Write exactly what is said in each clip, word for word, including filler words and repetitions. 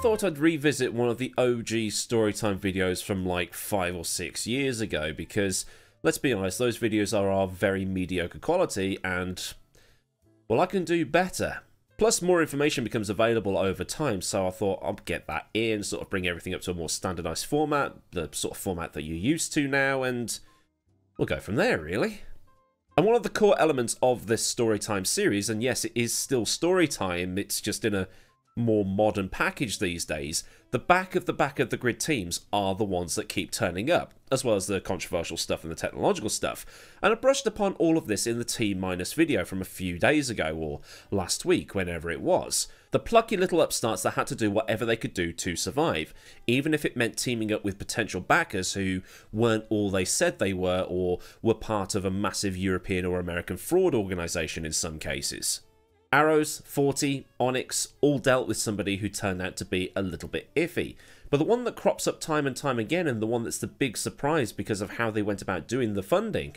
thought I'd revisit one of the O G Storytime videos from like five or six years ago, because let's be honest, those videos are of very mediocre quality, and well, I can do better. Plus, more information becomes available over time, so I thought I'd get that in, sort of bring everything up to a more standardised format, the sort of format that you're used to now, and we'll go from there, really. And one of the core elements of this Storytime series, and yes, it is still Storytime, it's just in a more modern package these days, the back of the back of the grid teams are the ones that keep turning up, as well as the controversial stuff and the technological stuff. And I brushed upon all of this in the T minus video from a few days ago, or last week, whenever it was. The plucky little upstarts that had to do whatever they could do to survive, even if it meant teaming up with potential backers who weren't all they said they were, or were part of a massive European or American fraud organisation in some cases. Arrows, forty, Onyx, all dealt with somebody who turned out to be a little bit iffy. But the one that crops up time and time again, and the one that's the big surprise because of how they went about doing the funding,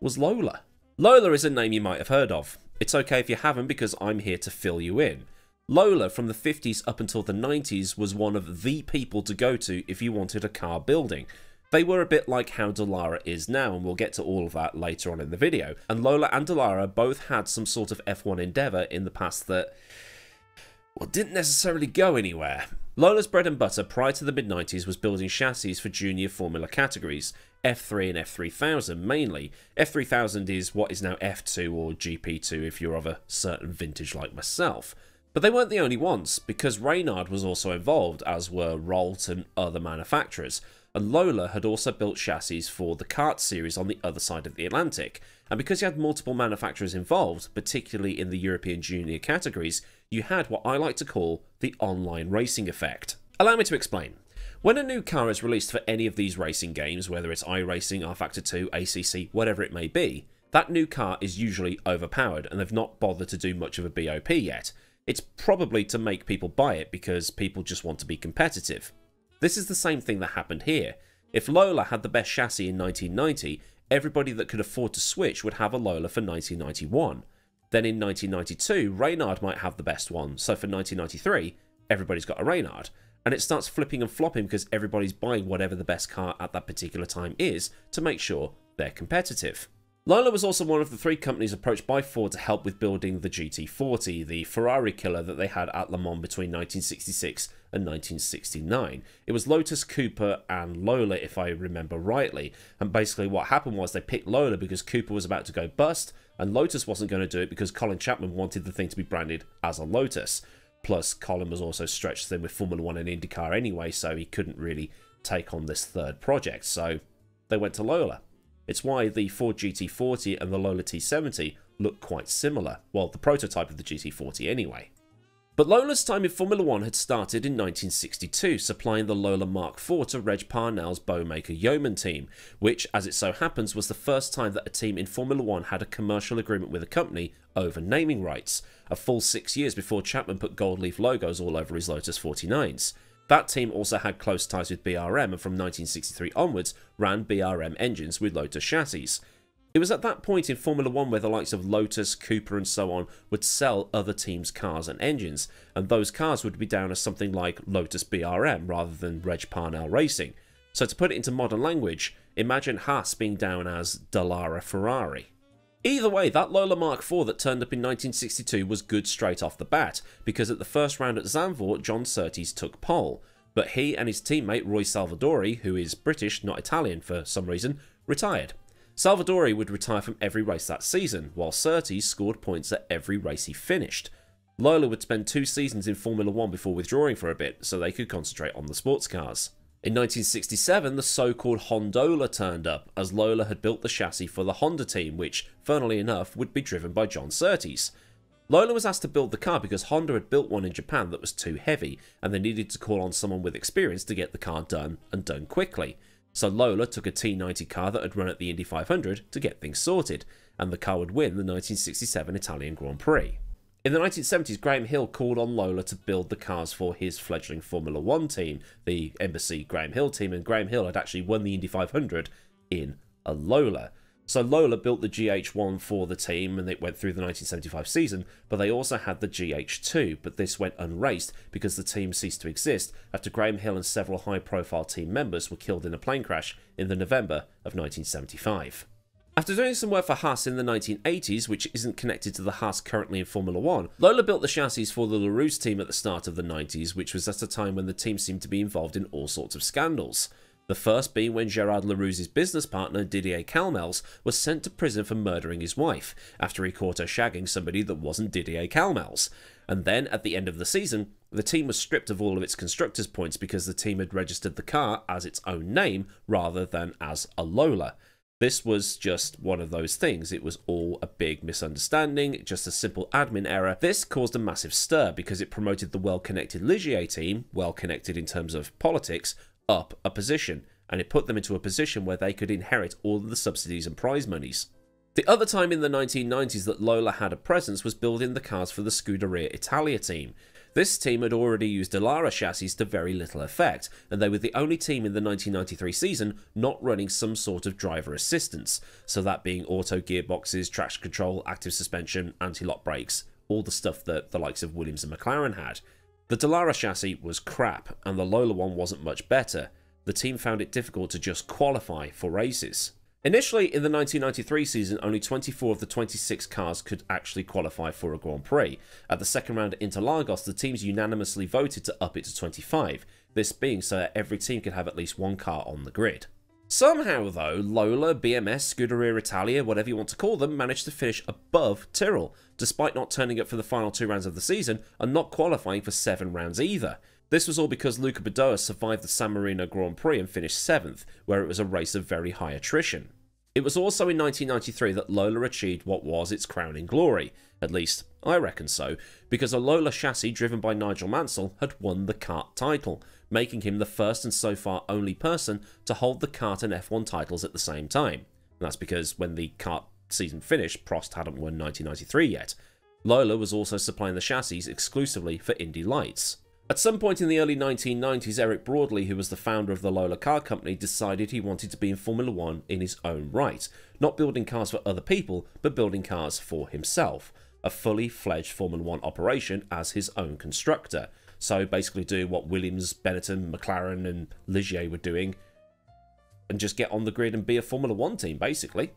was Lola. Lola is a name you might have heard of. It's okay if you haven't, because I'm here to fill you in. Lola, from the fifties up until the nineties, was one of the people to go to if you wanted a car building. They were a bit like how Dallara is now, and we'll get to all of that later on in the video. And Lola and Dallara both had some sort of F one endeavour in the past that, well, didn't necessarily go anywhere. Lola's bread and butter prior to the mid nineties was building chassis for junior formula categories, F three and F three thousand mainly. F three thousand is what is now F two or G P two if you're of a certain vintage like myself. But they weren't the only ones, because Reynard was also involved, as were Rolt and other manufacturers. And Lola had also built chassis for the CART series on the other side of the Atlantic, and because you had multiple manufacturers involved, particularly in the European junior categories, you had what I like to call the online racing effect. Allow me to explain. When a new car is released for any of these racing games, whether it's iRacing, R Factor two, A C C, whatever it may be, that new car is usually overpowered, and they've not bothered to do much of a B O P yet. It's probably to make people buy it, because people just want to be competitive. This is the same thing that happened here. If Lola had the best chassis in nineteen ninety, everybody that could afford to switch would have a Lola for nineteen ninety-one. Then in nineteen ninety-two, Reynard might have the best one, so for nineteen ninety-three, everybody's got a Reynard. And it starts flipping and flopping because everybody's buying whatever the best car at that particular time is to make sure they're competitive. Lola was also one of the three companies approached by Ford to help with building the G T forty, the Ferrari killer that they had at Le Mans between nineteen sixty-six and nineteen sixty-nine. It was Lotus, Cooper and Lola, if I remember rightly, and basically what happened was they picked Lola because Cooper was about to go bust, and Lotus wasn't going to do it because Colin Chapman wanted the thing to be branded as a Lotus. Plus, Colin was also stretched thin with Formula one and IndyCar anyway, so he couldn't really take on this third project, so they went to Lola. It's why the Ford G T forty and the Lola T seventy look quite similar, well, the prototype of the G T forty anyway. But Lola's time in Formula one had started in nineteen sixty-two, supplying the Lola Mark four to Reg Parnell's Bowmaker Yeoman team, which, as it so happens, was the first time that a team in Formula one had a commercial agreement with a company over naming rights, a full six years before Chapman put gold leaf logos all over his Lotus forty-nines. That team also had close ties with B R M, and from nineteen sixty-three onwards ran B R M engines with Lotus chassis. It was at that point in Formula one where the likes of Lotus, Cooper and so on would sell other teams' cars and engines, and those cars would be down as something like Lotus B R M rather than Reg Parnell Racing. So to put it into modern language, imagine Haas being down as Dallara Ferrari. Either way, that Lola Mark four that turned up in nineteen sixty-two was good straight off the bat, because at the first round at Zandvoort, John Surtees took pole, but he and his teammate Roy Salvadori, who is British, not Italian for some reason, retired. Salvadori would retire from every race that season, while Surtees scored points at every race he finished. Lola would spend two seasons in Formula one before withdrawing for a bit, so they could concentrate on the sports cars. In nineteen sixty-seven, the so-called Hondola turned up, as Lola had built the chassis for the Honda team, which, funnily enough, would be driven by John Surtees. Lola was asked to build the car because Honda had built one in Japan that was too heavy, and they needed to call on someone with experience to get the car done, and done quickly. So Lola took a T ninety car that had run at the Indy five hundred to get things sorted, and the car would win the nineteen sixty-seven Italian Grand Prix. In the nineteen seventies, Graham Hill called on Lola to build the cars for his fledgling Formula one team, the Embassy Graham Hill team, and Graham Hill had actually won the Indy five hundred in a Lola. So Lola built the G H one for the team and it went through the nineteen seventy-five season, but they also had the G H two, but this went unraced because the team ceased to exist after Graham Hill and several high-profile team members were killed in a plane crash in the November of nineteen seventy-five. After doing some work for Haas in the nineteen eighties, which isn't connected to the Haas currently in Formula One, Lola built the chassis for the LaRousse team at the start of the nineties, which was at a time when the team seemed to be involved in all sorts of scandals. The first being when Gerard Larousse's business partner, Didier Calmels, was sent to prison for murdering his wife, after he caught her shagging somebody that wasn't Didier Calmels. And then, at the end of the season, the team was stripped of all of its constructors' points because the team had registered the car as its own name rather than as a Lola. This was just one of those things. It was all a big misunderstanding, just a simple admin error. This caused a massive stir because it promoted the well-connected Ligier team, well-connected in terms of politics, up a position, and it put them into a position where they could inherit all of the subsidies and prize monies. The other time in the nineteen nineties that Lola had a presence was building the cars for the Scuderia Italia team. This team had already used Dallara chassis to very little effect, and they were the only team in the nineteen ninety-three season not running some sort of driver assistance, so that being auto gearboxes, traction control, active suspension, anti-lock brakes, all the stuff that the likes of Williams and McLaren had. The Dallara chassis was crap, and the Lola one wasn't much better. The team found it difficult to just qualify for races. Initially, in the nineteen ninety-three season, only twenty-four of the twenty-six cars could actually qualify for a Grand Prix. At the second round at Interlagos, the teams unanimously voted to up it to twenty-five, this being so that every team could have at least one car on the grid. Somehow though, Lola, B M S, Scuderia Italia, whatever you want to call them, managed to finish above Tyrrell, despite not turning up for the final two rounds of the season and not qualifying for seven rounds either. This was all because Luca Bedoya survived the San Marino Grand Prix and finished seventh, where it was a race of very high attrition. It was also in nineteen ninety-three that Lola achieved what was its crowning glory, at least I reckon so, because a Lola chassis driven by Nigel Mansell had won the CART title, making him the first and so far only person to hold the CART and F one titles at the same time. And that's because when the CART season finished, Prost hadn't won nineteen ninety-three yet. Lola was also supplying the chassis exclusively for Indy Lights. At some point in the early nineteen nineties, Eric Broadley, who was the founder of the Lola car company, decided he wanted to be in Formula One in his own right, not building cars for other people, but building cars for himself, a fully fledged Formula One operation as his own constructor. So basically do what Williams, Benetton, McLaren and Ligier were doing and just get on the grid and be a Formula One team, basically.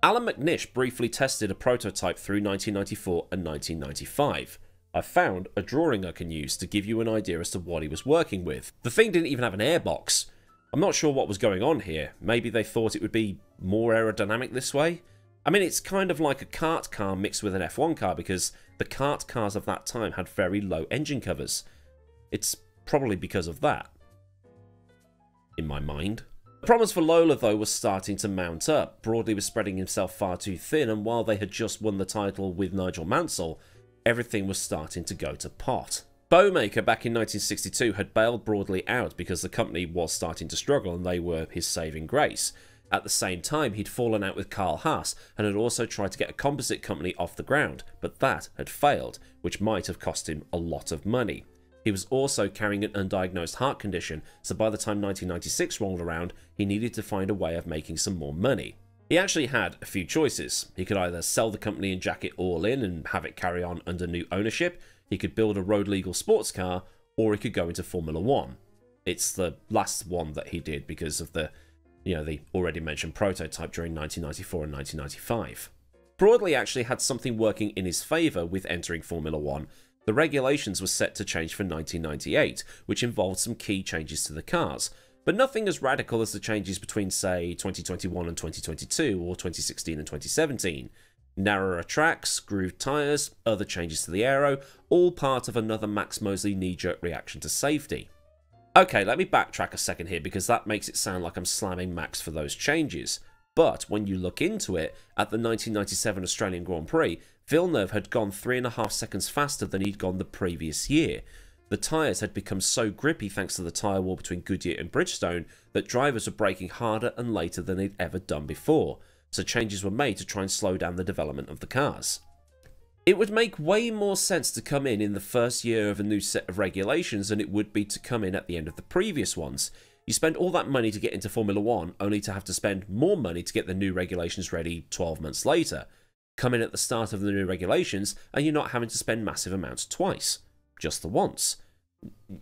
Alan McNish briefly tested a prototype through nineteen ninety-four and nineteen ninety-five. I found a drawing I can use to give you an idea as to what he was working with. The thing didn't even have an airbox. I'm not sure what was going on here. Maybe they thought it would be more aerodynamic this way? I mean, it's kind of like a kart car mixed with an F one car because the kart cars of that time had very low engine covers. It's probably because of that, in my mind. The problems for Lola, though, were starting to mount up. Broadley was spreading himself far too thin, and while they had just won the title with Nigel Mansell, everything was starting to go to pot. Bowmaker, back in nineteen sixty-two, had bailed Broadley out because the company was starting to struggle and they were his saving grace. At the same time, he'd fallen out with Carl Haas and had also tried to get a composite company off the ground, but that had failed, which might have cost him a lot of money. He was also carrying an undiagnosed heart condition, so by the time nineteen ninety-six rolled around, he needed to find a way of making some more money. He actually had a few choices. He could either sell the company and jack it all in and have it carry on under new ownership, he could build a road-legal sports car, or he could go into Formula One. It's the last one that he did because of the You know, the already mentioned prototype during nineteen ninety-four and nineteen ninety-five. Broadley actually had something working in his favour with entering Formula One. The regulations were set to change for nineteen ninety-eight, which involved some key changes to the cars, but nothing as radical as the changes between, say, twenty twenty-one and twenty twenty-two, or twenty sixteen and twenty seventeen. Narrower tracks, grooved tyres, other changes to the aero, all part of another Max Mosley knee-jerk reaction to safety. Okay, let me backtrack a second here because that makes it sound like I'm slamming Max for those changes. But when you look into it, at the nineteen ninety-seven Australian Grand Prix, Villeneuve had gone three and a half seconds faster than he'd gone the previous year. The tyres had become so grippy thanks to the tyre war between Goodyear and Bridgestone that drivers were braking harder and later than they'd ever done before, so changes were made to try and slow down the development of the cars. It would make way more sense to come in in the first year of a new set of regulations than it would be to come in at the end of the previous ones. You spend all that money to get into Formula One, only to have to spend more money to get the new regulations ready twelve months later. Come in at the start of the new regulations, and you're not having to spend massive amounts twice, just the once.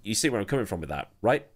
You see where I'm coming from with that, right?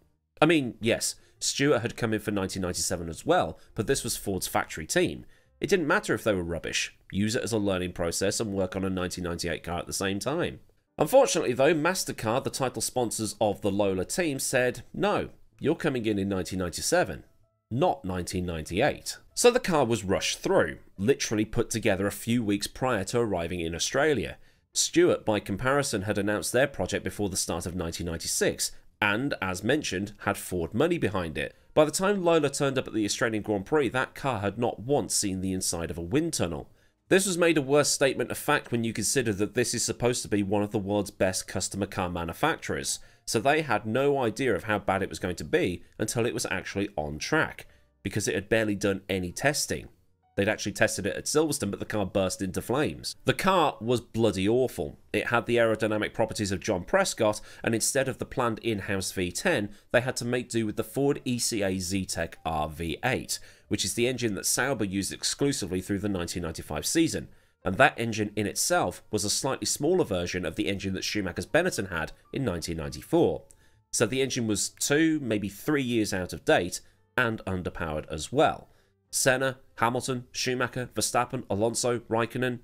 I mean, yes, Stewart had come in for nineteen ninety-seven as well, but this was Ford's factory team. It didn't matter if they were rubbish. Use it as a learning process and work on a nineteen ninety-eight car at the same time. Unfortunately though, MasterCard, the title sponsors of the Lola team, said, no, you're coming in in nineteen ninety-seven, not nineteen ninety-eight. So the car was rushed through, literally put together a few weeks prior to arriving in Australia. Stewart, by comparison, had announced their project before the start of nineteen ninety-six, and, as mentioned, had Ford money behind it. By the time Lola turned up at the Australian Grand Prix, that car had not once seen the inside of a wind tunnel. This was made a worse statement of fact when you consider that this is supposed to be one of the world's best customer car manufacturers, so they had no idea of how bad it was going to be until it was actually on track, because it had barely done any testing. They'd actually tested it at Silverstone, but the car burst into flames. The car was bloody awful. It had the aerodynamic properties of John Prescott, and instead of the planned in-house V ten, they had to make do with the Ford E C A Z-Tech R V eight, which is the engine that Sauber used exclusively through the nineteen ninety-five season. And that engine in itself was a slightly smaller version of the engine that Schumacher's Benetton had in nineteen ninety-four. So the engine was two, maybe three years out of date, and underpowered as well. Senna, Hamilton, Schumacher, Verstappen, Alonso, Raikkonen,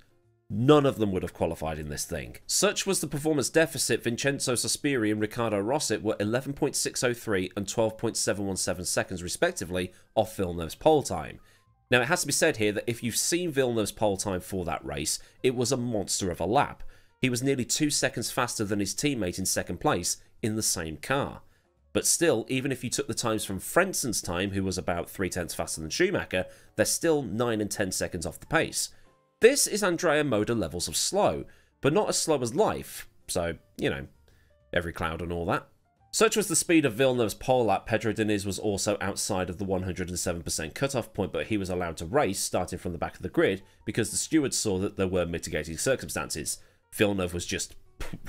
none of them would have qualified in this thing. Such was the performance deficit, Vincenzo Sospiri and Riccardo Rosset were eleven point six oh three and twelve point seven one seven seconds respectively off Villeneuve's pole time. Now it has to be said here that if you've seen Villeneuve's pole time for that race, it was a monster of a lap. He was nearly two seconds faster than his teammate in second place in the same car. But still, even if you took the times from Frenson's time, who was about three tenths faster than Schumacher, they're still nine and ten seconds off the pace. This is Andrea Moda levels of slow, but not as slow as life, so, you know, every cloud and all that. Such was the speed of Villeneuve's pole lap, Pedro Diniz was also outside of the one hundred and seven percent cutoff point, but he was allowed to race, starting from the back of the grid, because the stewards saw that there were mitigating circumstances. Villeneuve was just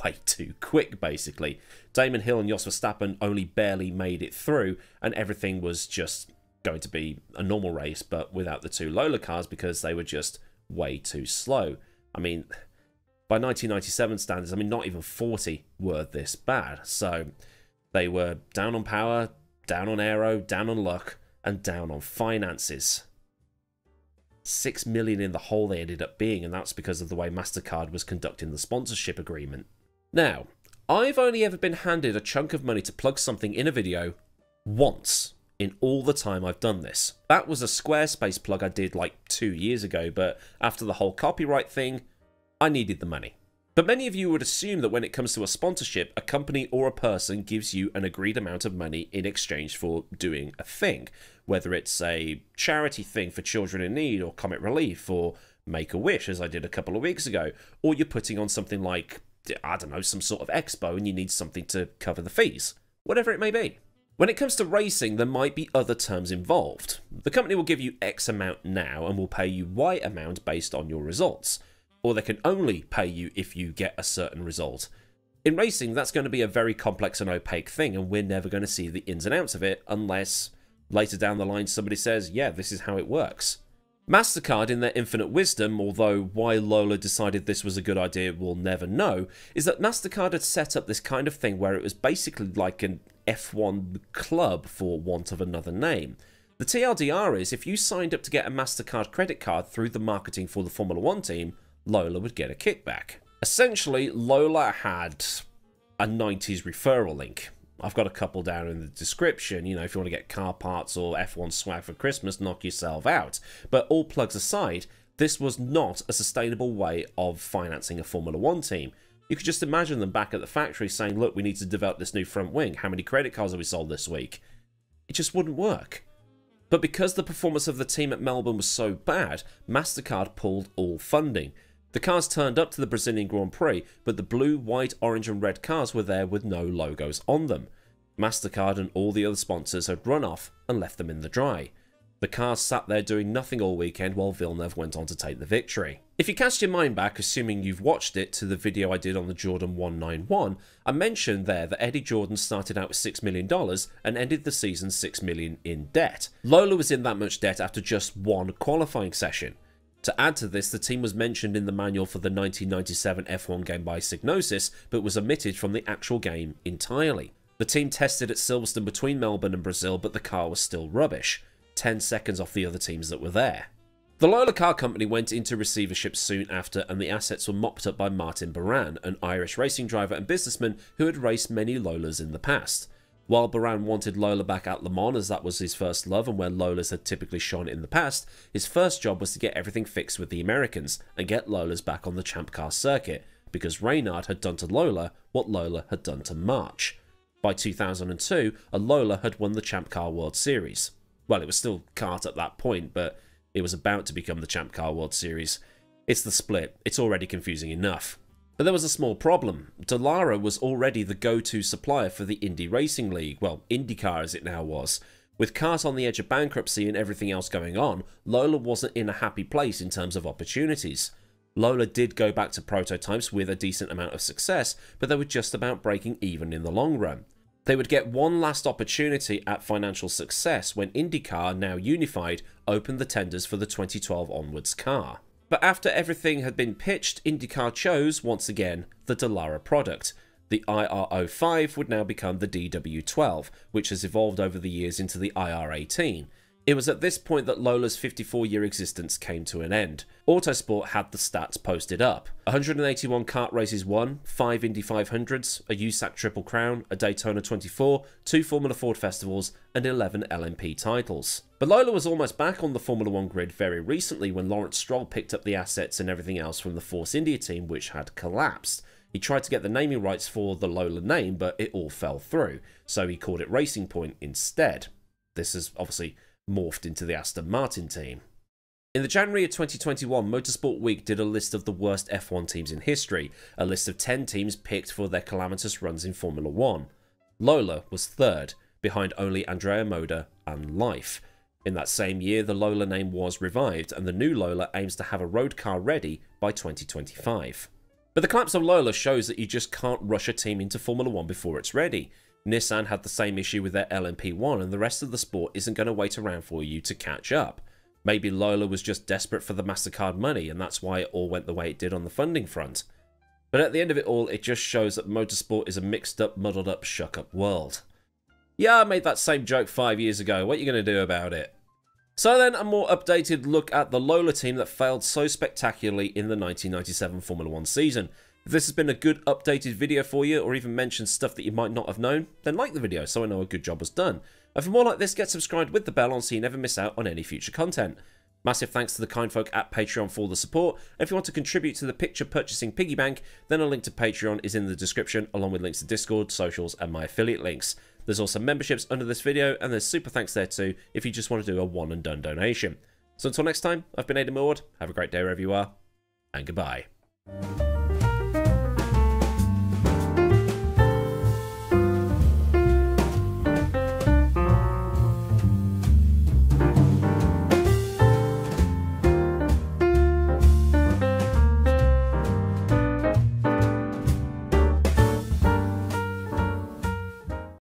way too quick, basically. Damon Hill and Jos Verstappen only barely made it through, and everything was just going to be a normal race, but without the two Lola cars because they were just way too slow. I mean, by nineteen ninety-seven standards, I mean, not even forty were this bad. So they were down on power, down on aero, down on luck, and down on finances. Six million in the hole they ended up being, and that's because of the way MasterCard was conducting the sponsorship agreement. Now, I've only ever been handed a chunk of money to plug something in a video once in all the time I've done this. That was a Squarespace plug I did like two years ago, but after the whole copyright thing, I needed the money. But many of you would assume that when it comes to a sponsorship, a company or a person gives you an agreed amount of money in exchange for doing a thing, whether it's a charity thing for children in need or Comet Relief or Make-A-Wish, as I did a couple of weeks ago, or you're putting on something like, I don't know, some sort of expo and you need something to cover the fees, whatever it may be. When it comes to racing, there might be other terms involved. The company will give you X amount now and will pay you Y amount based on your results. Or they can only pay you if you get a certain result. In racing, that's going to be a very complex and opaque thing, and we're never going to see the ins and outs of it unless later down the line somebody says, yeah, this is how it works. MasterCard, in their infinite wisdom, although why Lola decided this was a good idea we'll never know, is that MasterCard had set up this kind of thing where it was basically like an F one club for want of another name. The T L D R is, if you signed up to get a MasterCard credit card through the marketing for the Formula One team, Lola would get a kickback. Essentially, Lola had a nineties referral link. I've got a couple down in the description, you know, if you want to get car parts or F one swag for Christmas, knock yourself out. But all plugs aside, this was not a sustainable way of financing a Formula One team. You could just imagine them back at the factory saying, look, we need to develop this new front wing. How many credit cards have we sold this week? It just wouldn't work. But because the performance of the team at Melbourne was so bad, MasterCard pulled all funding. The cars turned up to the Brazilian Grand Prix, but the blue, white, orange and red cars were there with no logos on them. MasterCard and all the other sponsors had run off and left them in the dry. The car sat there doing nothing all weekend while Villeneuve went on to take the victory. If you cast your mind back, assuming you've watched it, to the video I did on the Jordan one ninety-one, I mentioned there that Eddie Jordan started out with six million dollars and ended the season six million dollars in debt. Lola was in that much debt after just one qualifying session. To add to this, the team was mentioned in the manual for the nineteen ninety-seven F one game by Cygnosis, but was omitted from the actual game entirely. The team tested at Silverstone between Melbourne and Brazil, but the car was still rubbish, ten seconds off the other teams that were there. The Lola Car Company went into receivership soon after, and the assets were mopped up by Martin Baran, an Irish racing driver and businessman who had raced many Lolas in the past. While Baran wanted Lola back at Le Mans, as that was his first love and where Lolas had typically shone in the past, his first job was to get everything fixed with the Americans and get Lolas back on the Champ Car circuit, because Reynard had done to Lola what Lola had done to March. By two thousand two, a Lola had won the Champ Car World Series. Well, it was still CART at that point, but it was about to become the Champ Car World Series. It's the split. It's already confusing enough. But there was a small problem. Dallara was already the go-to supplier for the Indy Racing League, well, IndyCar as it now was. With CART on the edge of bankruptcy and everything else going on, Lola wasn't in a happy place in terms of opportunities. Lola did go back to prototypes with a decent amount of success, but they were just about breaking even in the long run. They would get one last opportunity at financial success when IndyCar, now unified, opened the tenders for the twenty twelve onwards car. But after everything had been pitched, IndyCar chose, once again, the Dallara product. The I R zero five would now become the D W twelve, which has evolved over the years into the I R eighteen. It was at this point that Lola's fifty-four year existence came to an end. Autosport had the stats posted up. one hundred eighty-one kart races won, five Indy five hundreds, a U S A C Triple Crown, a Daytona twenty-four, two Formula Ford festivals, and eleven L M P titles. But Lola was almost back on the Formula One grid very recently when Lawrence Stroll picked up the assets and everything else from the Force India team, which had collapsed. He tried to get the naming rights for the Lola name, but it all fell through, so he called it Racing Point instead. This is obviously morphed into the Aston Martin team. In the January of twenty twenty-one, Motorsport Week did a list of the worst F one teams in history, a list of ten teams picked for their calamitous runs in Formula One. Lola was third, behind only Andrea Moda and Life. In that same year, the Lola name was revived, and the new Lola aims to have a road car ready by twenty twenty-five. But the collapse of Lola shows that you just can't rush a team into Formula One before it's ready. Nissan had the same issue with their L M P one, and the rest of the sport isn't going to wait around for you to catch up. Maybe Lola was just desperate for the MasterCard money, and that's why it all went the way it did on the funding front. But at the end of it all, it just shows that motorsport is a mixed up, muddled up, shuck up world. Yeah, I made that same joke five years ago. What are you going to do about it? So then, a more updated look at the Lola team that failed so spectacularly in the nineteen ninety-seven Formula One season. If this has been a good updated video for you, or even mentioned stuff that you might not have known, then like the video so I know a good job was done. And for more like this, get subscribed with the bell on so you never miss out on any future content. Massive thanks to the kind folk at Patreon for the support, and if you want to contribute to the picture purchasing piggy bank, then a link to Patreon is in the description, along with links to Discord, socials, and my affiliate links. There's also memberships under this video, and there's super thanks there too if you just want to do a one and done donation. So until next time, I've been Aidan Moorwood, have a great day wherever you are, and goodbye.